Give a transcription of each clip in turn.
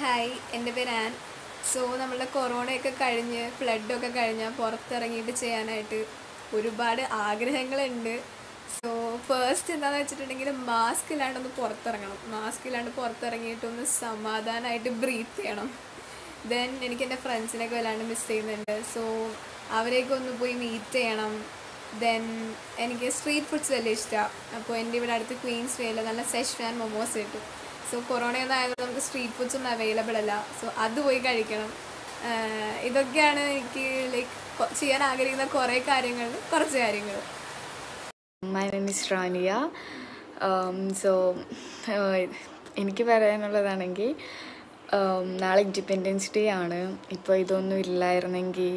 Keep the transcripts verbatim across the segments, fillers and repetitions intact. Hi, എൻ്റെ പേര് an. So നമ്മളുടെ കൊറോണയൊക്കെ കഴിഞ്ഞ് ഫ്ലഡൊക്കെ കഴിഞ്ഞാൽ പുറത്തിറങ്ങിയിട്ട് ചെയ്യാനായിട്ട് ഒരുപാട് ആഗ്രഹങ്ങളുണ്ട്. സോ ഫസ്റ്റ് എന്താണെന്ന് വെച്ചിട്ടുണ്ടെങ്കിൽ മാസ്ക് ഇല്ലാണ്ടൊന്ന് പുറത്തിറങ്ങണം. മാസ്ക് ഇല്ലാണ്ട് പുറത്തിറങ്ങിയിട്ടൊന്ന് സമാധാനമായിട്ട് ബ്രീത്ത് ചെയ്യണം. ദെൻ എനിക്ക് എൻ്റെ ഫ്രണ്ട്സിനൊക്കെ വല്ലാണ്ട് മിസ് ചെയ്യുന്നുണ്ട്. സോ അവരെയൊക്കെ ഒന്ന് പോയി മീറ്റ് ചെയ്യണം. ദെൻ എനിക്ക് സ്ട്രീറ്റ് ഫുഡ്സ് വലിയ ഇഷ്ടമാണ്. അപ്പോൾ എൻ്റെ ഇവിടെ അടുത്ത് ക്വീൻസ് വേല നല്ല സെഷ്വാൻ മൊമോസ് കിട്ടും. സോ കൊറോണയൊന്നും ആയത് നമുക്ക് സ്ട്രീറ്റ് ഫുഡ്സ് ഒന്നും അവൈലബിൾ അല്ല. സോ അത് പോയി കഴിക്കണം. ഇതൊക്കെയാണ് എനിക്ക് ലൈക്ക് ചെയ്യാൻ ആഗ്രഹിക്കുന്ന കുറേ കാര്യങ്ങൾ, കുറച്ച് കാര്യങ്ങൾ. My name is Rania. So എനിക്ക് പറയാനുള്ളതാണെങ്കിൽ നാളെ ഇൻഡിപെൻഡൻസ് ഡേ ആണ്. ഇപ്പോൾ ഇതൊന്നും ഇല്ലായിരുന്നെങ്കിൽ,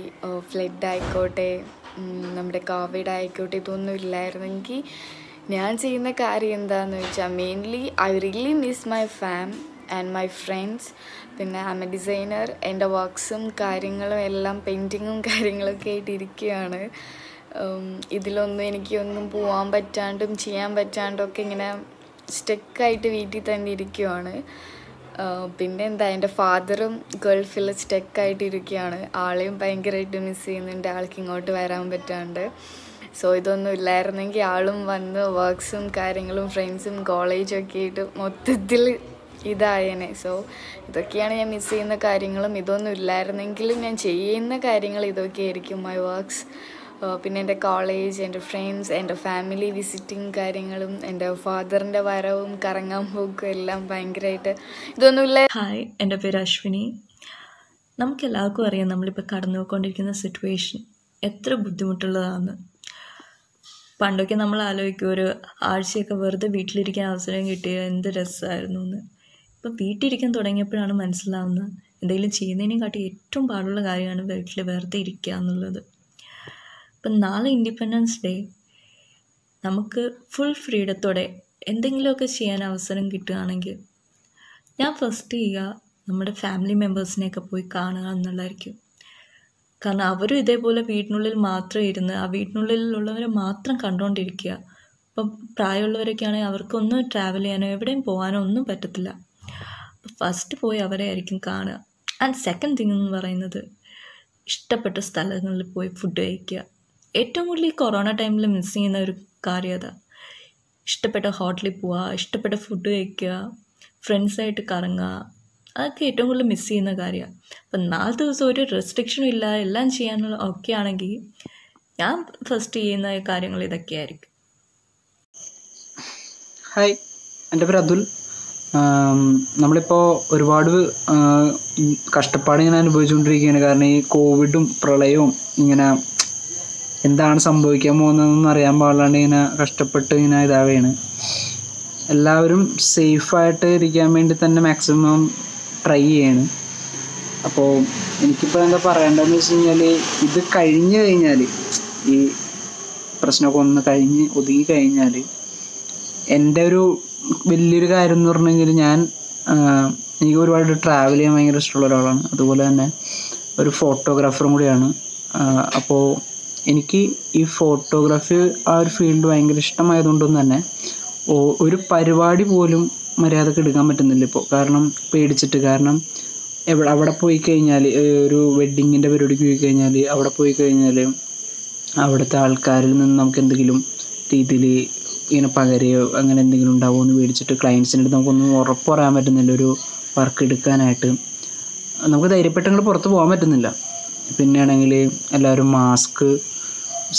ഫ്ലഡ് ആയിക്കോട്ടെ നമ്മുടെ കോവിഡ് ആയിക്കോട്ടെ, ഇതൊന്നും ഇല്ലായിരുന്നെങ്കിൽ ഞാൻ ചെയ്യുന്ന കാര്യം എന്താണെന്ന് വെച്ചാൽ mainly I really miss my farm and my friends. പിന്നെ ഐ ആം എ ഡിസൈനർ. എൻ്റെ വർക്ക്സും കാര്യങ്ങളും എല്ലാം പെയിൻറ്റിങ്ങും കാര്യങ്ങളൊക്കെ ആയിട്ട് ഇരിക്കുകയാണ്. ഇതിലൊന്നും എനിക്കൊന്നും പോകാൻ പറ്റാണ്ടും ചെയ്യാൻ പറ്റാണ്ടൊക്കെ ഇങ്ങനെ സ്റ്റെക്കായിട്ട് വീട്ടിൽ തന്നെ ഇരിക്കുകയാണ്. പിന്നെ എന്താ, എൻ്റെ ഫാദറും ഗൾഫിൽ സ്റ്റെക്കായിട്ടിരിക്കുകയാണ്. ആളെയും ഭയങ്കരമായിട്ട് മിസ് ചെയ്യുന്നുണ്ട്, ആൾക്ക് ഇങ്ങോട്ട് വരാൻ പറ്റാണ്ട്. സോ ഇതൊന്നും ഇല്ലായിരുന്നെങ്കിൽ ആളും വന്ന് വർക്ക്സും കാര്യങ്ങളും ഫ്രണ്ട്സും കോളേജൊക്കെ ആയിട്ട് മൊത്തത്തിൽ ഇതായേനെ. സോ ഇതൊക്കെയാണ് ഞാൻ മിസ് ചെയ്യുന്ന കാര്യങ്ങളും. ഇതൊന്നും ഇല്ലായിരുന്നെങ്കിലും ഞാൻ ചെയ്യുന്ന കാര്യങ്ങൾ ഇതൊക്കെ ആയിരിക്കും. മൈ വർക്ക്സ്, പിന്നെ എൻ്റെ കോളേജ്, എൻ്റെ ഫ്രണ്ട്സ്, എൻ്റെ ഫാമിലി വിസിറ്റിങ് കാര്യങ്ങളും, എൻ്റെ ഫാദറിൻ്റെ വരവും കറങ്ങാൻ പോക്കും എല്ലാം ഭയങ്കരമായിട്ട് ഇതൊന്നും ഇല്ല. ഹായ്, എൻ്റെ പേര് അശ്വിനി. നമുക്കെല്ലാവർക്കും അറിയാം നമ്മളിപ്പോൾ കടന്നു പോയിക്കൊണ്ടിരിക്കുന്ന സിറ്റുവേഷൻ എത്ര ബുദ്ധിമുട്ടുള്ളതാണെന്ന്. പണ്ടൊക്കെ നമ്മൾ ആലോചിക്കും ഒരു ആഴ്ചയൊക്കെ വെറുതെ വീട്ടിലിരിക്കാൻ അവസരം കിട്ടിയ എന്ത് രസമായിരുന്നു എന്ന്. ഇപ്പം വീട്ടിലിരിക്കാൻ തുടങ്ങിയപ്പോഴാണ് മനസ്സിലാവുന്നത് എന്തെങ്കിലും ചെയ്യുന്നതിനെക്കാട്ടി ഏറ്റവും പാടുള്ള കാര്യമാണ് വീട്ടിൽ വെറുതെ ഇരിക്കുക എന്നുള്ളത്. ഇപ്പം നാളെ ഇൻഡിപെൻഡൻസ് ഡേ, നമുക്ക് ഫുൾ ഫ്രീഡത്തോടെ എന്തെങ്കിലുമൊക്കെ ചെയ്യാൻ അവസരം കിട്ടുകയാണെങ്കിൽ ഞാൻ ഫസ്റ്റ് ചെയ്യുക നമ്മുടെ ഫാമിലി മെമ്പേഴ്സിനെയൊക്കെ പോയി കാണുക എന്നുള്ളതായിരിക്കും. കാരണം അവരും ഇതേപോലെ വീട്ടിനുള്ളിൽ മാത്രം ഇരുന്ന് ആ വീട്ടിനുള്ളിലുള്ളവരെ മാത്രം കണ്ടുകൊണ്ടിരിക്കുക. ഇപ്പം പ്രായമുള്ളവരൊക്കെ ആണെങ്കിൽ അവർക്കൊന്നും ട്രാവൽ ചെയ്യാനോ എവിടെയും പോകാനോ ഒന്നും പറ്റത്തില്ല. അപ്പം ഫസ്റ്റ് പോയി അവരെ ആയിരിക്കും കാണുക. ആൻഡ് സെക്കൻഡ് തിങ് എന്ന് പറയുന്നത് ഇഷ്ടപ്പെട്ട സ്ഥലങ്ങളിൽ പോയി ഫുഡ് കഴിക്കുക. ഏറ്റവും കൂടുതൽ ഈ കൊറോണ ടൈമിൽ മിസ് ചെയ്യുന്ന ഒരു കാര്യം അതാണ്. ഇഷ്ടപ്പെട്ട ഹോട്ടലിൽ പോവുക, ഇഷ്ടപ്പെട്ട ഫുഡ് കഴിക്കുക, ഫ്രണ്ട്സായിട്ട് കറങ്ങുക, അതൊക്കെ ഏറ്റവും കൂടുതൽ മിസ് ചെയ്യുന്ന കാര്യമാണ്. അപ്പം നാല് ദിവസം ഒരു റെസ്ട്രിക്ഷനും ഇല്ല, എല്ലാം ചെയ്യാനുള്ള ഒക്കെ ആണെങ്കിൽ ഞാൻ ഫസ്റ്റ് ചെയ്യുന്ന കാര്യങ്ങൾ ഇതൊക്കെയായിരിക്കും. ഹായ്, എൻ്റെ പേര് അതുൽ. നമ്മളിപ്പോൾ ഒരുപാട് കഷ്ടപ്പാട് ഇങ്ങനെ അനുഭവിച്ചുകൊണ്ടിരിക്കുകയാണ്. കാരണം ഈ കോവിഡും പ്രളയവും ഇങ്ങനെ എന്താണ് സംഭവിക്കാൻ പോകുന്നതെന്നൊന്നും അറിയാൻ പാടില്ലാണ്ട് ഇങ്ങനെ കഷ്ടപ്പെട്ട് ഇങ്ങനെ ഇതാവുകയാണ്. എല്ലാവരും സേഫായിട്ട് ഇരിക്കാൻ വേണ്ടി തന്നെ മാക്സിമം ട്രൈ ചെയ്യാണ്. അപ്പോൾ എനിക്കിപ്പോൾ എന്താ പറയേണ്ടതെന്ന് വെച്ച് കഴിഞ്ഞാൽ, ഇത് കഴിഞ്ഞ് കഴിഞ്ഞാൽ, ഈ പ്രശ്നമൊക്കെ ഒന്ന് കഴിഞ്ഞ് ഒതുങ്ങി കഴിഞ്ഞാൽ, എൻ്റെ ഒരു വലിയൊരു കാര്യം എന്ന് പറഞ്ഞു കഴിഞ്ഞാൽ, ഞാൻ എനിക്ക് ഒരുപാട് ട്രാവൽ ചെയ്യാൻ ഭയങ്കര ഇഷ്ടമുള്ള ഒരാളാണ്. അതുപോലെ തന്നെ ഒരു ഫോട്ടോഗ്രാഫറും കൂടിയാണ്. അപ്പോൾ എനിക്ക് ഈ ഫോട്ടോഗ്രാഫി ആ ഒരു ഫീൽഡ് ഭയങ്കര ഇഷ്ടമായതുകൊണ്ടും തന്നെ ഒരു പരിപാടി പോലും മര്യാദക്ക് എടുക്കാൻ പറ്റുന്നില്ല ഇപ്പോൾ. കാരണം പേടിച്ചിട്ട്, കാരണം എവിടെ അവിടെ പോയി കഴിഞ്ഞാൽ, ഒരു വെഡ്ഡിങ്ങിൻ്റെ പരിപാടിക്ക് പോയി കഴിഞ്ഞാൽ, അവിടെ പോയി കഴിഞ്ഞാൽ അവിടുത്തെ ആൾക്കാരിൽ നിന്ന് നമുക്ക് എന്തെങ്കിലും രീതിയിൽ ഇങ്ങനെ പകരയോ അങ്ങനെ എന്തെങ്കിലും ഉണ്ടാവുമോ എന്ന് പേടിച്ചിട്ട് ക്ലയൻസിൻ്റെ അടുത്ത് നമുക്കൊന്നും ഉറപ്പ് പറയാൻ പറ്റുന്നില്ല. ഒരു വർക്ക് എടുക്കാനായിട്ട് നമുക്ക് ധൈര്യപ്പെട്ടങ്ങൾ പുറത്ത് പോകാൻ പറ്റുന്നില്ല. പിന്നെയാണെങ്കിൽ എല്ലാവരും മാസ്ക്,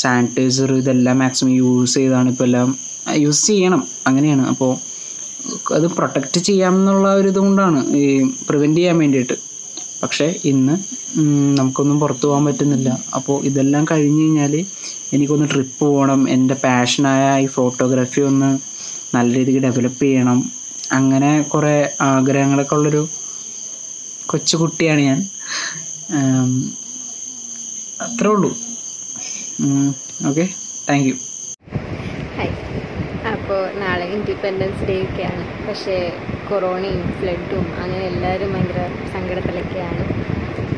സാനിറ്റൈസർ ഇതെല്ലാം മാക്സിമം യൂസ് ചെയ്താണ് ഇപ്പോൾ എല്ലാം യൂസ് ചെയ്യണം, അങ്ങനെയാണ്. അപ്പോൾ അത് പ്രൊട്ടക്റ്റ് ചെയ്യാമെന്നുള്ള ഒരു ഇതുകൊണ്ടാണ്, ഈ പ്രിവെൻറ്റ് ചെയ്യാൻ വേണ്ടിയിട്ട്. പക്ഷേ ഇന്ന് നമുക്കൊന്നും പുറത്തു പോകാൻ പറ്റുന്നില്ല. അപ്പോൾ ഇതെല്ലാം കഴിഞ്ഞ് കഴിഞ്ഞാൽ എനിക്കൊന്ന് ട്രിപ്പ് പോകണം, എൻ്റെ പാഷനായ ഈ ഫോട്ടോഗ്രാഫി ഒന്ന് നല്ല രീതിക്ക് ഡെവലപ്പ് ചെയ്യണം, അങ്ങനെ കുറേ ആഗ്രഹങ്ങളൊക്കെ ഉള്ളൊരു കൊച്ചുകുട്ടിയാണ് ഞാൻ. അത്രേ ഉള്ളൂ. Okay, thank you. അപ്പോൾ നാളെ ഇൻഡിപെൻഡൻസ് ഡേ ഒക്കെയാണ്. പക്ഷേ കൊറോണയും ഫ്ലഡും അങ്ങനെ എല്ലാവരും ഭയങ്കര സങ്കടത്തിലൊക്കെയാണ്.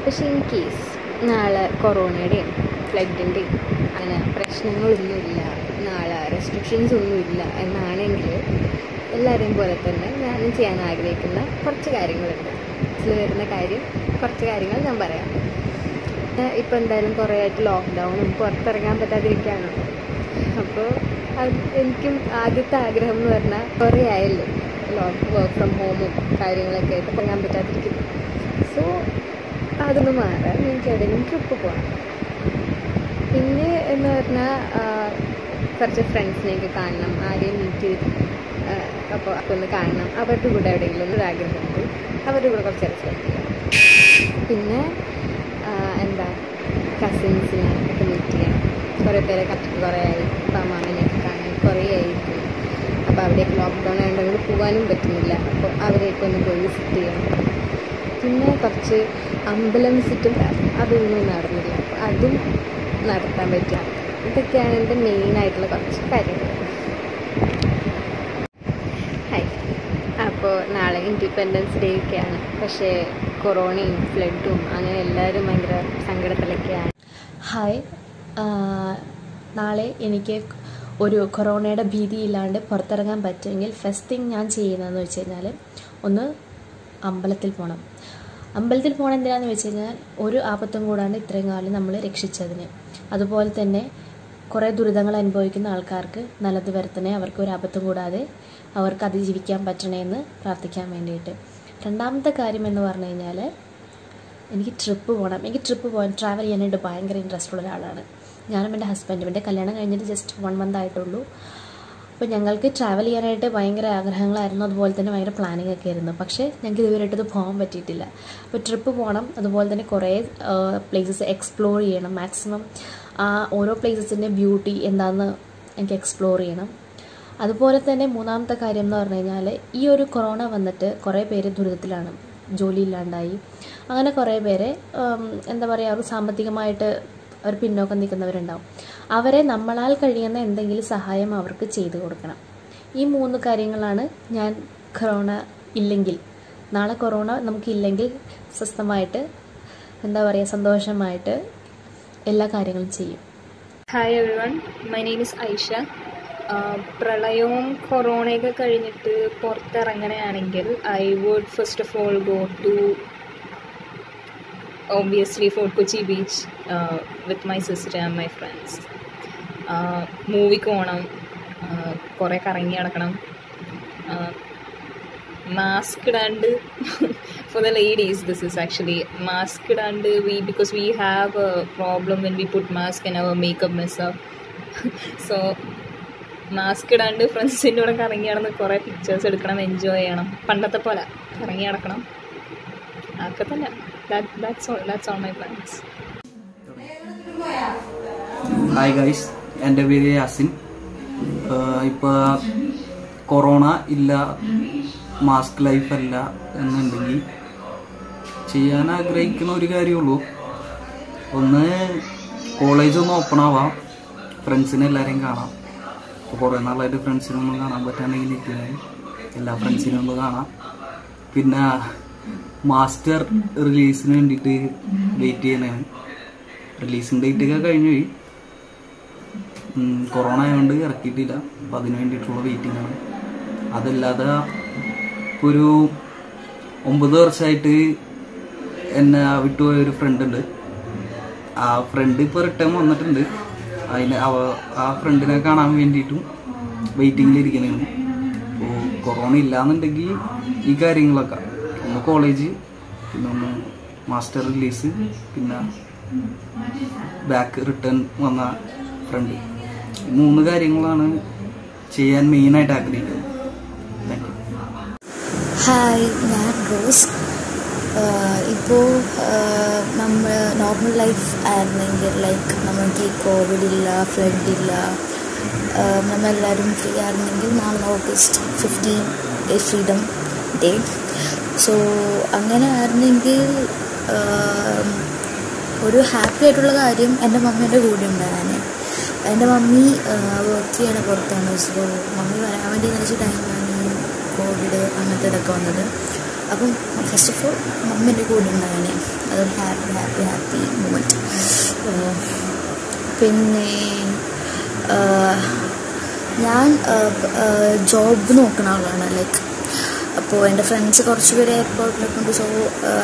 പക്ഷേ ഇൻ കേസ് നാളെ കൊറോണയുടെയും ഫ്ലഡിൻ്റെയും അങ്ങനെ പ്രശ്നങ്ങളൊന്നുമില്ല, നാളെ റെസ്ട്രിക്ഷൻസ് ഒന്നുമില്ല എന്നാണെങ്കിൽ എല്ലാവരെയും പോലെ തന്നെ ഞാനും ചെയ്യാൻ ആഗ്രഹിക്കുന്ന കുറച്ച് കാര്യങ്ങളുണ്ട്. ഇതിൽ വരുന്ന കാര്യം കുറച്ച് കാര്യങ്ങൾ ഞാൻ പറയാം. ഇപ്പോൾ എന്തായാലും കുറേ ആയിട്ട് ലോക്ക്ഡൗണും പുറത്തിറങ്ങാൻ പറ്റാതിരിക്കുകയാണ്. അപ്പോൾ അത് എനിക്കും ആദ്യത്തെ ആഗ്രഹം എന്ന് പറഞ്ഞാൽ കുറേ ആയല്ലോ ലോക്ക് വർക്ക് ഫ്രം ഹോമും കാര്യങ്ങളൊക്കെ ആയിട്ട് ഇറങ്ങാൻ പറ്റാതിരിക്കുന്നു. സോ അതൊന്ന് മാറാൻ എനിക്ക് എവിടെയെങ്കിലും ട്രിപ്പ് പോകണം. പിന്നെ എന്ന് പറഞ്ഞാൽ കുറച്ച് ഫ്രണ്ട്സിനെയൊക്കെ കാണണം, ആരെയും മീറ്റ് ചെയ്ത് അപ്പോൾ ഒന്ന് കാണണം, അവരുടെ കൂടെ എവിടെയെങ്കിലും ഒന്നും ആഗ്രഹമുണ്ട്, അവരുടെ കൂടെ കുറച്ച് ഇറച്ചിരിക്കുക. പിന്നെ എന്താ കസിൻസിനെ ഒക്കെ മീറ്റ് ചെയ്യണം. കുറേ പേരെ കറക്റ്റ് കുറേ ആയി, അപ്പം മാമനെയൊക്കെ കാണാൻ കുറേ ആയിരിക്കും. അപ്പോൾ അവിടേക്ക് ലോക്ക്ഡൗൺ ആയതുകൊണ്ട് പോകാനും പറ്റുന്നില്ല. അപ്പോൾ അവരെയൊക്കെ ഒന്ന് പോയി വിസിറ്റ് ചെയ്യണം. പിന്നെ കുറച്ച് അമ്പലം വിസിറ്റും അതൊന്നും നടന്നില്ല, അപ്പോൾ അതും നടത്താൻ പറ്റുക. ഇതൊക്കെയാണ് എൻ്റെ മെയിനായിട്ടുള്ള കുറച്ച് കാര്യങ്ങൾ. ഹായ്. അപ്പോൾ നാളെ ഇൻഡിപെൻഡൻസ് ഡേ ഒക്കെയാണ്. പക്ഷേ കൊറോണയും ഫ്ലഡും അങ്ങനെ എല്ലാവരും ഭയങ്കര സങ്കടത്തിലൊക്കെയാണ്. ഹായ്. നാളെ എനിക്ക് ഒരു കൊറോണയുടെ ഭീതിയില്ലാണ്ട് പുറത്തിറങ്ങാൻ പറ്റുമെങ്കിൽ ഫസ്റ്റ് തിങ് ഞാൻ ചെയ്യുന്നതെന്ന് വെച്ച് കഴിഞ്ഞാൽ ഒന്ന് അമ്പലത്തിൽ പോകണം. അമ്പലത്തിൽ പോകണം എന്തിനാണെന്ന് വെച്ച് കഴിഞ്ഞാൽ ഒരു ആപത്തും കൂടാണ്ട് ഇത്രയും കാലം നമ്മൾ രക്ഷിച്ചതിന്. അതുപോലെ തന്നെ കുറേ ദുരിതങ്ങൾ അനുഭവിക്കുന്ന ആൾക്കാർക്ക് നല്ലത് വരുത്തണേ, അവർക്ക് ഒരു ആപത്തും കൂടാതെ അവർക്ക് അതിജീവിക്കാൻ പറ്റണേ എന്ന് പ്രാർത്ഥിക്കാൻ വേണ്ടിയിട്ട്. രണ്ടാമത്തെ കാര്യം എന്ന് പറഞ്ഞു കഴിഞ്ഞാൽ എനിക്ക് ട്രിപ്പ് പോകണം. എനിക്ക് ട്രിപ്പ് പോകാൻ ട്രാവൽ ചെയ്യാനായിട്ട് ഭയങ്കര ഇൻട്രസ്റ്റ് ഉള്ള ഒരാളാണ്. ഞാനും എൻ്റെ ഹസ്ബൻഡും. എൻ്റെ കല്യാണം കഴിഞ്ഞിട്ട് ജസ്റ്റ് വൺ മന്ത് ആയിട്ടുള്ളൂ. അപ്പോൾ ഞങ്ങൾക്ക് ട്രാവൽ ചെയ്യാനായിട്ട് ഭയങ്കര ആഗ്രഹങ്ങളായിരുന്നു, അതുപോലെ തന്നെ ഭയങ്കര പ്ലാനിങ് ഒക്കെ ആയിരുന്നു. പക്ഷേ ഞങ്ങൾക്ക് ഇതുവരെയായിട്ടത് പോകാൻ പറ്റിയിട്ടില്ല. അപ്പോൾ ട്രിപ്പ് പോകണം, അതുപോലെ തന്നെ കുറേ പ്ലേസസ് എക്സ്പ്ലോർ ചെയ്യണം. മാക്സിമം ആ ഓരോ പ്ലേസസിൻ്റെ ബ്യൂട്ടി എന്താണെന്ന് എനിക്ക് എക്സ്പ്ലോർ ചെയ്യണം. അതുപോലെ തന്നെ മൂന്നാമത്തെ കാര്യം എന്ന് പറഞ്ഞു കഴിഞ്ഞാൽ ഈ ഒരു കൊറോണ വന്നിട്ട് കുറേ പേര് ദുരിതത്തിലാണ്, ജോലിയില്ലാണ്ടായി. അങ്ങനെ കുറേ പേര് എന്താ പറയുക, അവർ സാമ്പത്തികമായിട്ട് അവർ പിന്നോക്കം നിൽക്കുന്നവരുണ്ടാവും. അവരെ നമ്മളാൽ കഴിയുന്ന എന്തെങ്കിലും സഹായം അവർക്ക് ചെയ്തു കൊടുക്കണം. ഈ മൂന്ന് കാര്യങ്ങളാണ് ഞാൻ കൊറോണ ഇല്ലെങ്കിൽ, നാളെ കൊറോണ നമുക്കില്ലെങ്കിൽ സ്വസ്ഥമായിട്ട് എന്താ പറയുക സന്തോഷമായിട്ട് എല്ലാ കാര്യങ്ങളും ചെയ്യും. Hi everyone, my name is Aisha. പ്രളയവും കൊറോണയൊക്കെ കഴിഞ്ഞിട്ട് പുറത്തിറങ്ങുകയാണെങ്കിൽ I would first of all go to obviously Fort Kochi beach uh, with my sister and my friends. Uh, movie konam kore karangi nadakanam mask idande for the ladies this is actually mask idande we because we have a problem when we put mask and our makeup mess up so mask idande friends innoda karangi nadana kore pictures edukanam enjoy cheyanam pandatha pole karangi nadakanam akka thanna. That, that's all, that's all my plans. Hi guys, എൻ്റെ പേര് യാസിൻ. ഇപ്പോൾ corona ഇല്ല, mask ലൈഫല്ല എന്നുണ്ടെങ്കിൽ ചെയ്യാൻ ആഗ്രഹിക്കുന്ന ഒരു കാര്യമുള്ളൂ. ഒന്ന് കോളേജൊന്ന് ഓപ്പൺ ആവാം, ഫ്രണ്ട്സിനെ എല്ലാവരെയും കാണാം. ഇപ്പോൾ കുറേ നാളായിട്ട് ഫ്രണ്ട്സിനൊന്നും കാണാൻ പറ്റാണ്ടെങ്കിൽ നിൽക്കുന്നത്, എല്ലാ ഫ്രണ്ട്സിനും ഒന്ന് കാണാം. പിന്നെ മാസ്റ്റർ റിലീസിന് വേണ്ടിയിട്ട് വെയിറ്റ് ചെയ്യുന്നതാണ്. റിലീസിങ് ഡേറ്റൊക്കെ കഴിഞ്ഞു പോയി, കൊറോണ ആയതുകൊണ്ട് ഇറക്കിയിട്ടില്ല. അപ്പം അതിന് വേണ്ടിയിട്ടുള്ള വെയിറ്റിംഗ് ആണ്. അതല്ലാതെ ഇപ്പോൾ ഒരു ഒമ്പത് വർഷമായിട്ട് എന്നെ വിട്ടുപോയ ഒരു ഫ്രണ്ടുണ്ട്. ആ ഫ്രണ്ട് ഇപ്പോൾ റിട്ടേൺ വന്നിട്ടുണ്ട്. അതിന് അവ ആ ഫ്രണ്ടിനെ കാണാൻ വേണ്ടിയിട്ടും വെയിറ്റിങ്ങിലിരിക്കുന്നതാണ്. അപ്പോൾ കൊറോണ ഇല്ലയെന്നുണ്ടെങ്കിൽ ഈ കാര്യങ്ങളൊക്കെ ഒന്ന് കോളേജ്, പിന്നെ ഒന്ന് മാസ്റ്റർ റിലീസ്, പിന്നെ ബാക്ക് റിട്ടേൺ വന്ന ഫ്രണ്ട്, മൂന്ന് കാര്യങ്ങളാണ് ചെയ്യാൻ മെയിനായിട്ട് ആഗ്രഹിക്കുന്നത്. ഹായ്, ഞാൻ റോസ്. ഇപ്പോൾ നമ്മൾ നോർമൽ ലൈഫ് ആയിരുന്നെങ്കിൽ ലൈക്ക് നമുക്ക് കോവിഡില്ല, ഫ്ലഡില്ല, നമ്മളെല്ലാവരും ഫ്രീ ആയിരുന്നെങ്കിൽ നാളെ August fifteen freedom day. So അങ്ങനെ ആയിരുന്നെങ്കിൽ ഒരു ഹാപ്പി ആയിട്ടുള്ള കാര്യം എൻ്റെ മമ്മിയുടെ കൂടെ ഉണ്ടാകാൻ. എൻ്റെ മമ്മി വർക്ക് ചെയ്യണ പുറത്താണ്. സോ മമ്മി വരാൻ വേണ്ടി നിറച്ച് ടൈമാണ് ഈ കോവിഡ് അങ്ങനത്തെ ഇതൊക്കെ വന്നത്. അപ്പം ഫസ്റ്റ് ഓഫ് ഓൾ മമ്മീൻ്റെ കൂടെ ഉണ്ടാകാനേ അതൊരു ഹാപ്പി ഹാപ്പി ഹാപ്പി മൂമെൻറ്റ്. പിന്നെ ഞാൻ ജോബ് നോക്കുന്ന ആളാണ്. ലൈക്ക് അപ്പോൾ എൻ്റെ ഫ്രണ്ട്സ് കുറച്ച് പേര് എയർപോർട്ടിലൊക്കെ സോ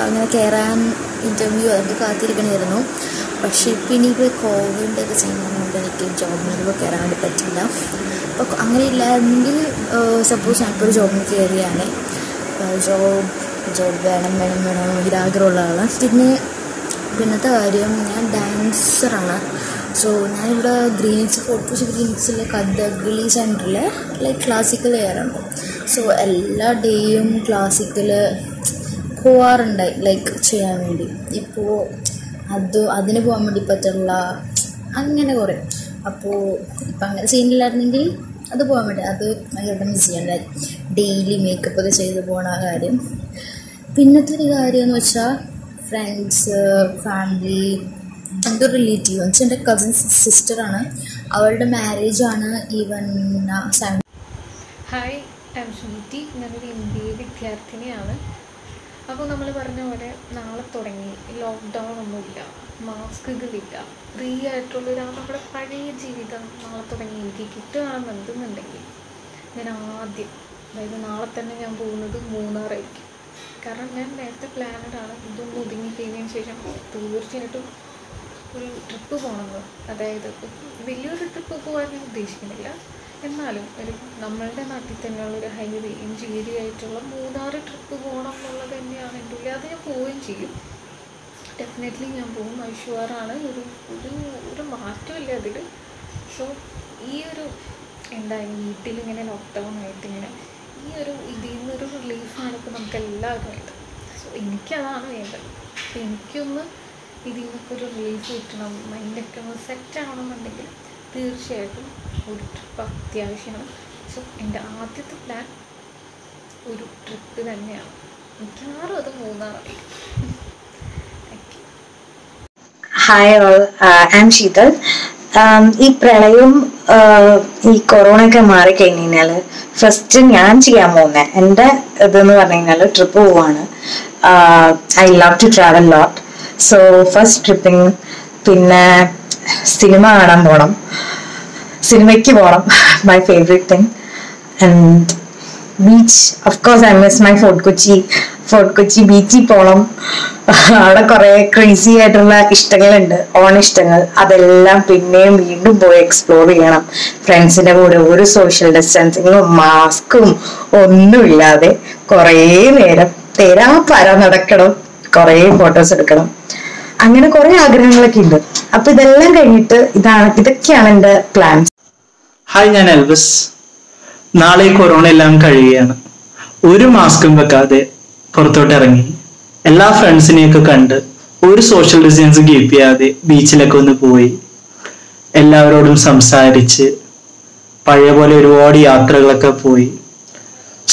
അങ്ങനെ കയറാൻ ഇൻ്റർവ്യൂ അതൊക്കെ കാത്തിരിക്കണമായിരുന്നു. പക്ഷേ ഇപ്പം ഇനിയിപ്പോൾ കോവിഡ് ഒക്കെ ചെയ്യുന്നതുകൊണ്ട് എനിക്ക് ജോബിനൊക്കെ കയറാൻ വേണ്ടി പറ്റില്ല. അപ്പോൾ അങ്ങനെ ഇല്ലായിരുന്നെങ്കിൽ സപ്പോസ് ഞാനിപ്പോൾ ജോബിന് കയറിയാണ്. ജോബ് ജോബ് വേണം വേണം വേണം ഭയങ്കര ആഗ്രഹമുള്ള ആളാണ്. പിന്നെ പിന്നത്തെ കാര്യം ഞാൻ ഡാൻസറാണ്. സോ ഞാനിവിടെ ഗ്രീൻസ് ഫോർട്ടൂസ് ഗ്രീൻസിലെ കഥകളി സെൻറ്ററിൽ ലൈക്ക് ക്ലാസിക്കൽ ചെയ്യാറുണ്ട്. സോ എല്ലാ ഡേയും ക്ലാസിക്കൽ പോവാറുണ്ടായി ലൈക്ക് ചെയ്യാൻ വേണ്ടി. ഇപ്പോൾ അത് അതിന് പോകാൻ വേണ്ടി പറ്റുള്ള അങ്ങനെ കുറേ അപ്പോൾ ഇപ്പം അങ്ങനെ സീനില്ലായിരുന്നെങ്കിൽ അത് പോകാൻ വേണ്ടി അത് ഭയങ്കര മിസ് ചെയ്യാൻ ലൈക്ക് ഡെയിലി മേക്കപ്പ് ഒക്കെ ചെയ്ത് പോകണ ആ കാര്യം. പിന്നത്തെ ഒരു കാര്യം എന്ന് വെച്ചാൽ ഫ്രണ്ട്സ് ഫാമിലി എൻ്റെ റിലേറ്റീവ് എന്ന് വെച്ചാൽ എൻ്റെ കസിൻ സിസ്റ്ററാണ്. അവളുടെ മാരേജാണ് ഈവൻ സാൻ. ഹായ്, ഞാൻ ഷൂട്ടി, ഞാനൊരു എം ബി എ വിദ്യാർത്ഥിനിയാണ്. അപ്പോൾ നമ്മൾ പറഞ്ഞ പോലെ നാളെ തുടങ്ങി ലോക്ക്ഡൗൺ ഒന്നുമില്ല, മാസ്കുകളില്ല, ഫ്രീ ആയിട്ടുള്ളൊരു നമ്മുടെ പഴയ ജീവിതം നാളെ തുടങ്ങി എനിക്ക് കിട്ടുകയാണെന്നുണ്ടെന്നുണ്ടെങ്കിൽ ഞാൻ ആദ്യം അതായത് നാളെ തന്നെ ഞാൻ പോകുന്നത് മൂന്നാറായിരിക്കും. കാരണം ഞാൻ നേരത്തെ പ്ലാനഡാണ് ഇതൊന്നും ഒതുങ്ങി കഴിഞ്ഞതിന് ശേഷം തീർച്ചയായിട്ടും ഒരു ട്രിപ്പ് പോകണമെന്ന്. അതായത് വലിയൊരു ട്രിപ്പ് പോകാൻ ഞാൻ ഉദ്ദേശിക്കുന്നില്ല, എന്നാലും ഒരു നമ്മളുടെ നാട്ടിൽ തന്നെയുള്ളൊരു ഹൈ റേഞ്ച് ഏരിയ ആയിട്ടുള്ള മൂന്നാറ് ട്രിപ്പ് പോകണം എന്നുള്ളത് തന്നെയാണ് എൻ്റെ ഉള്ളിൽ. അത് ഞാൻ പോവുകയും ചെയ്യും, ഡെഫിനറ്റ്ലി ഞാൻ പോകും, ഐഷുവാറാണ്. ഒരു ഒരു ഒരു മാറ്റമില്ല അതിൽ. സോ ഈ ഒരു എന്താ വീട്ടിലിങ്ങനെ ലോക്ക്ഡൗൺ ആയിട്ട് ഇങ്ങനെ ഈ ഒരു ഇതിൽ നിന്നൊരു റിലീഫാണ് ഇപ്പോൾ നമുക്ക് എല്ലാവർക്കും വേണ്ടത്. സോ എനിക്കതാണ് വേണ്ടത്. അപ്പോൾ എനിക്കൊന്ന് ഇതിൽ നിന്നൊക്കെ ഒരു റിലീഫ് കിട്ടണം, മൈൻഡൊക്കെ ഒന്ന് സെറ്റ് ആവണമെന്നുണ്ടെങ്കിൽ തീർച്ചയായിട്ടും ഒരു ട്രിപ്പ് അത്യാവശ്യമാണ്. സോ എൻ്റെ ആദ്യത്തെ പ്ലാൻ ഒരു ട്രിപ്പ് തന്നെയാണ്, മിക്കവാറും അത് മൂന്നാറായി. Hi all, I am Sheetal. ഈ പ്രളയം ഈ കൊറോണ ഒക്കെ മാറിക്കഴിഞ്ഞ് കഴിഞ്ഞാൽ ഫസ്റ്റ് ഞാൻ ചെയ്യാൻ പോകുന്നത് എൻ്റെ ഇതെന്ന് പറഞ്ഞു കഴിഞ്ഞാൽ ട്രിപ്പ് പോവാണ്. I love to travel lot. So first tripping, പിന്നെ സിനിമ കാണാൻ പോകണം, സിനിമയ്ക്ക് പോകണം, my favourite thing. And beach, of course I miss my fort Kochi. Fort Kochi ബീച്ചിൽ പോകണം. അവിടെ കുറേ ക്രേസി ആയിട്ടുള്ള ഇഷ്ടങ്ങളുണ്ട്, ഓൺ ഇഷ്ടങ്ങൾ. അതെല്ലാം പിന്നെയും വീണ്ടും പോയി എക്സ്പ്ലോർ ചെയ്യണം ഫ്രണ്ട്സിൻ്റെ കൂടെ, ഒരു സോഷ്യൽ ഡിസ്റ്റൻസിങ്ങും മാസ്കും ഒന്നുമില്ലാതെ കുറേ നേരം തേരാ പര നടക്കണം, കുറേ ഫോട്ടോസ് എടുക്കണം, അങ്ങനെ കുറെ ആഗ്രഹങ്ങളൊക്കെ ഉണ്ട്. അപ്പൊ ഇതെല്ലാം കഴിഞ്ഞിട്ട് ഇതാണ് ഇതൊക്കെയാണ് എന്റെ പ്ലാൻസ്. ഹായ്, ഞാൻ എൽവിസ്. നാളെ കൊറോണ എല്ലാം കഴിയുകയാണ്. ഒരു മാസ്കും വെക്കാതെ പുറത്തോട്ട് ഇറങ്ങി എല്ലാ ഫ്രണ്ട്സിനെയൊക്കെ കണ്ട് ഒരു സോഷ്യൽ ഡിസ്റ്റൻസ് കീപ്പ് ചെയ്യാതെ ബീച്ചിലൊക്കെ ഒന്ന് പോയി എല്ലാവരോടും സംസാരിച്ച് പഴയ പോലെ ഒരുപാട് യാത്രകളൊക്കെ പോയി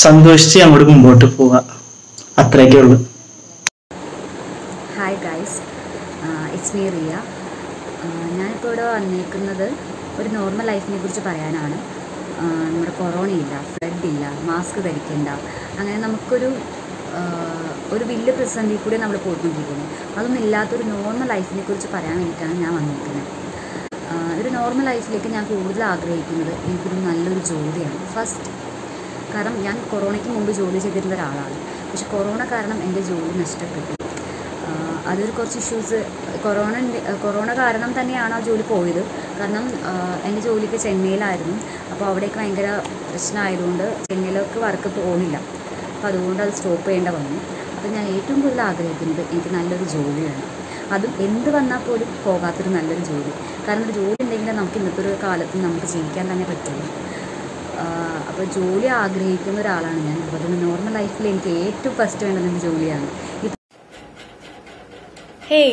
സന്തോഷിച്ച് അങ്ങോട്ട് മുമ്പോട്ട് പോവാ. അത്രയൊക്കെ ഉള്ളു. Hi guys, it's me Riya. ഞാനിപ്പോൾ ഇവിടെ വന്നേക്കുന്നത് ഒരു നോർമൽ ലൈഫിനെ കുറിച്ച് പറയാനാണ്. നമ്മുടെ കൊറോണയില്ല, ഫ്ലഡില്ല, മാസ്ക് ധരിക്കണ്ട, അങ്ങനെ നമുക്കൊരു ഒരു വലിയ പ്രതിസന്ധി കൂടി നമ്മൾ പോയിക്കൊണ്ടിരിക്കുന്നു. അതൊന്നും ഇല്ലാത്തൊരു നോർമൽ ലൈഫിനെ കുറിച്ച് പറയാൻ വേണ്ടിയിട്ടാണ് ഞാൻ വന്നിരിക്കുന്നത്. ഒരു നോർമൽ ലൈഫിലേക്ക് ഞാൻ കൂടുതൽ ആഗ്രഹിക്കുന്നത് എനിക്കൊരു നല്ലൊരു ജോലിയാണ് ഫസ്റ്റ്. കാരണം ഞാൻ കൊറോണയ്ക്ക് മുമ്പ് ജോലി ചെയ്തിരുന്ന ഒരാളാണ്, പക്ഷെ കൊറോണ കാരണം എൻ്റെ ജോലി നഷ്ടപ്പെട്ടു. അതൊരു കുറച്ച് ഇഷ്യൂസ് കൊറോണ കൊറോണ കാരണം തന്നെയാണ് ആ ജോലി പോയത്. കാരണം എൻ്റെ ജോലിക്ക് ചെന്നൈയിലായിരുന്നു. അപ്പോൾ അവിടേക്ക് ഭയങ്കര പ്രശ്നമായതുകൊണ്ട് ചെന്നൈയിലേക്ക് വർക്ക് പോകുന്നില്ല. അപ്പോൾ അതുകൊണ്ട് അത് സ്റ്റോപ്പ് ചെയ്യേണ്ട വന്നു. അപ്പോൾ ഞാൻ ഏറ്റവും കൂടുതൽ ആഗ്രഹിക്കുന്നത് എനിക്ക് നല്ലൊരു ജോലിയാണ്. അതും എന്ത് വന്നാൽ പോലും പോകാത്തൊരു നല്ലൊരു ജോലി. കാരണം ഒരു ജോലി ഉണ്ടെങ്കിൽ നമുക്ക് ഇന്നത്തെ ഒരു കാലത്ത് നമുക്ക് ജീവിക്കാൻ തന്നെ പറ്റുള്ളൂ. അപ്പോൾ ജോലി ആഗ്രഹിക്കുന്ന ഒരാളാണ് ഞാൻ. അപ്പോൾ അതുകൊണ്ട് നോർമൽ ലൈഫിൽ എനിക്ക് ഏറ്റവും ഫസ്റ്റ് വേണ്ടത് എൻ്റെ ജോലിയാണ്. Hey,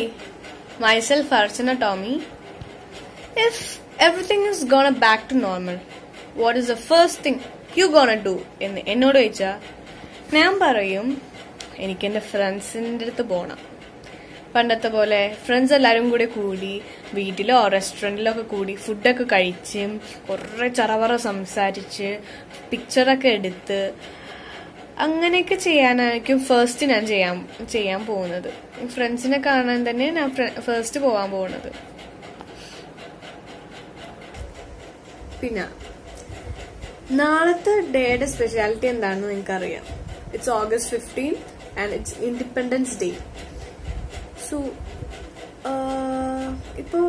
myself Archana Tommy. If everything is gonna back to normal, what is the first thing you gonna do? എന്ന് എന്നോട് ചോദിച്ചാൽ ഞാൻ പറയും എനിക്കെൻ്റെ ഫ്രണ്ട്സിൻ്റെ അടുത്ത് പോകണം. പണ്ടത്തെ പോലെ ഫ്രണ്ട്സ് എല്ലാവരും കൂടെ കൂടി വീട്ടിലോ റെസ്റ്റോറൻറ്റിലോ ഒക്കെ കൂടി ഫുഡൊക്കെ കഴിച്ച് കുറേ ചറവറ സംസാരിച്ച് പിക്ചറൊക്കെ എടുത്ത് അങ്ങനെയൊക്കെ ചെയ്യാനായിരിക്കും ഫസ്റ്റ് ഞാൻ ചെയ്യാൻ ചെയ്യാൻ പോകുന്നത്. ഫ്രണ്ട്സിനെ കാണാൻ തന്നെ ഞാൻ ഫസ്റ്റ് പോകാൻ പോകുന്നത്. പിന്നെ നാളത്തെ ഡേയുടെ സ്പെഷ്യാലിറ്റി എന്താണെന്ന് നിങ്ങൾക്ക് അറിയാം. It's August fifteen and it's independence day. So ഇപ്പോൾ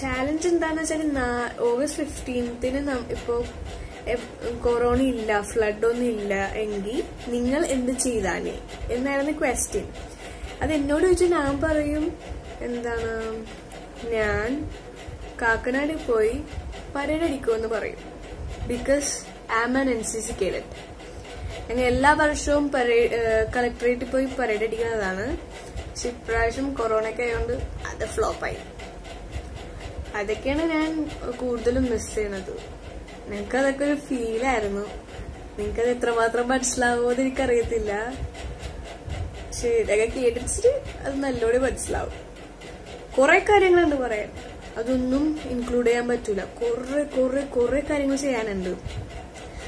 ചാലഞ്ച് എന്താണെന്ന് വെച്ചാൽ ഓഗസ്റ്റ് ഫിഫ്റ്റീൻത്തിന് ഇപ്പോൾ കൊറോണ ഇല്ല, ഫ്ലഡൊന്നും ഇല്ല എങ്കിൽ നിങ്ങൾ എന്ത് ചെയ്താലേ എന്നായിരുന്നു ക്വസ്റ്റ്യൻ. അത് എന്നോട് ചോദിച്ചാൽ ഞാൻ പറയും എന്താണ്, ഞാൻ കാക്കനാടിൽ പോയി പരേഡ് അടിക്കുമെന്ന് പറയും. Because I am an N C C cadet. അങ്ങനെ എല്ലാ വർഷവും കളക്ടറേറ്റിൽ പോയി പരേഡ് അടിക്കുന്നതാണ്. പക്ഷെ ഇപ്രാവശ്യം കൊറോണയൊക്കെ ആയതുകൊണ്ട് അത് ഫ്ലോപ്പായി. അതൊക്കെയാണ് ഞാൻ കൂടുതലും മിസ് ചെയ്യണത്. നിങ്ങൾക്കതൊക്കെ ഒരു ഫീലായിരുന്നു. നിങ്ങൾക്കത് എത്രമാത്രം മനസ്സിലാവുമോ എന്ന് എനിക്കറിയത്തില്ല. പക്ഷെ ഇതൊക്കെ കേട്ടിച്ചിട്ട് അത് നല്ലോണം മനസ്സിലാവും. കുറെ കാര്യങ്ങളുണ്ട് പറയാൻ, അതൊന്നും ഇൻക്ലൂഡ് ചെയ്യാൻ പറ്റൂല. കുറെ കുറെ കുറെ കാര്യങ്ങൾ ചെയ്യാനുണ്ട്,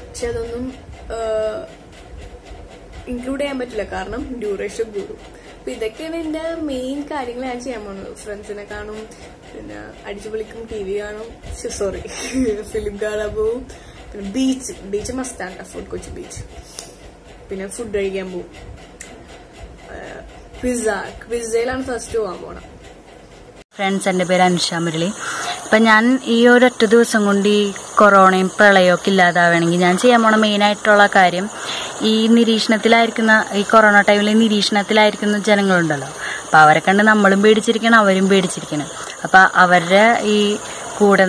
പക്ഷെ അതൊന്നും ഇൻക്ലൂഡ് ചെയ്യാൻ പറ്റില്ല, കാരണം ഡ്യൂറേഷൻ കൂടും. അപ്പൊ ഇതൊക്കെയാണ് എന്റെ മെയിൻ കാര്യങ്ങൾ ഞാൻ ചെയ്യാൻ പോകുന്നത്. ഫ്രണ്ട്സിനെ കാണും, പിന്നെ അടിച്ചു പൊളിക്കും, ടി വി കാണും, സോറി ഫിലിം കാണാൻ പോവും, പിന്നെ ബീച്ച് ബീച്ച് മസ്റ്റാണ്, ഫോർട്ട് കൊച്ചി ബീച്ച്, പിന്നെ ഫുഡ് കഴിക്കാൻ പോവും, ക്വിസ ക്വിസയിലാണ് ഫസ്റ്റ് പോകാൻ പോണം. ഫ്രണ്ട്സ്, എൻ്റെ പേര് അനുഷ മുരളി. അപ്പം ഞാൻ ഈ ഒരൊറ്റ ദിവസം കൊണ്ട് ഈ കൊറോണയും പ്രളയമൊക്കെ ഇല്ലാതാവുകയാണെങ്കിൽ ഞാൻ ചെയ്യാൻ പോണ മെയിനായിട്ടുള്ള കാര്യം, ഈ നിരീക്ഷണത്തിലായിരിക്കുന്ന ഈ കൊറോണ ടൈമിൽ നിരീക്ഷണത്തിലായിരിക്കുന്ന ജനങ്ങളുണ്ടല്ലോ, അപ്പം അവരെ കണ്ട് നമ്മളും പേടിച്ചിരിക്കണം, അവരും പേടിച്ചിരിക്കണം. അപ്പം അവരുടെ ഈ കൂടെ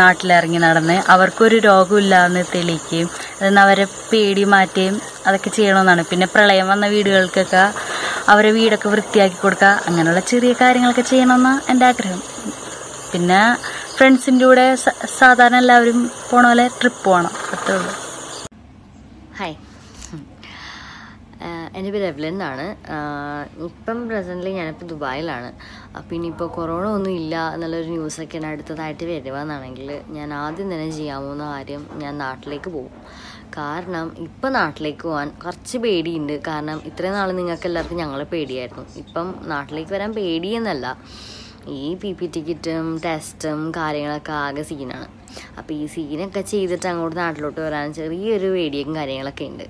നാട്ടിലിറങ്ങി നടന്ന് അവർക്കൊരു രോഗമില്ലാന്ന് തെളിയിക്കുകയും അതെന്ന് അവരെ പേടി മാറ്റുകയും അതൊക്കെ ചെയ്യണമെന്നാണ്. പിന്നെ പ്രളയം വന്ന വീടുകൾക്കൊക്കെ അവരെ വീടൊക്കെ വൃത്തിയാക്കി കൊടുക്കുക, അങ്ങനെയുള്ള ചെറിയ കാര്യങ്ങളൊക്കെ ചെയ്യണമെന്നാണ് എൻ്റെ ആഗ്രഹം. പിന്നെ ഫ്രണ്ട്സിൻ്റെ കൂടെ സാധാരണ എല്ലാവരും പോണ പോലെ ട്രിപ്പ് പോകണം, അത്രേ ഉള്ളൂ. ഹായ്, എൻ്റെ പേര് എവ്ലിൻ എന്നാണ്. ഇപ്പം പ്രസൻ്റ്ലി ഞാനിപ്പോൾ ദുബായിലാണ്. അപ്പം ഇനിയിപ്പോൾ കൊറോണ ഒന്നും ഇല്ല എന്നുള്ളൊരു ന്യൂസൊക്കെയാണ് അടുത്തതായിട്ട് വരുവാന്നാണെങ്കിൽ ഞാൻ ആദ്യം തന്നെ ചെയ്യാൻ പോകുന്ന കാര്യം, ഞാൻ നാട്ടിലേക്ക് പോകും. കാരണം ഇപ്പം നാട്ടിലേക്ക് പോകാൻ കുറച്ച് പേടിയുണ്ട്. കാരണം ഇത്രയും നാൾ നിങ്ങൾക്ക് എല്ലാവർക്കും ഞങ്ങളെ പേടിയായിരുന്നു. ഇപ്പം നാട്ടിലേക്ക് വരാൻ പേടിയെന്നല്ല, ഈ പി പി ടിക്കറ്റും ടെസ്റ്റും കാര്യങ്ങളൊക്കെ ആകെ സീനാണ്. അപ്പോൾ ഈ സീനൊക്കെ ചെയ്തിട്ട് അങ്ങോട്ട് നാട്ടിലോട്ട് വരാൻ ചെറിയൊരു പേടിയും കാര്യങ്ങളൊക്കെ ഉണ്ട്.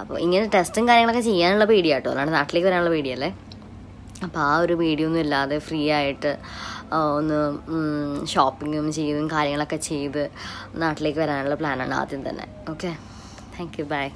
അപ്പോൾ ഇങ്ങനെ ടെസ്റ്റും കാര്യങ്ങളൊക്കെ ചെയ്യാനുള്ള പേടിയാട്ടോ, അല്ലാണ്ട് നാട്ടിലേക്ക് വരാനുള്ള പേടിയല്ലേ. അപ്പോൾ ആ ഒരു പേടിയൊന്നും ഇല്ലാതെ ഫ്രീ ആയിട്ട് ഒന്ന് ഷോപ്പിങ്ങും ചെയ്തും കാര്യങ്ങളൊക്കെ ചെയ്ത് നാട്ടിലേക്ക് വരാനുള്ള പ്ലാനാണ് ആദ്യം തന്നെ. Okay, thank you, by.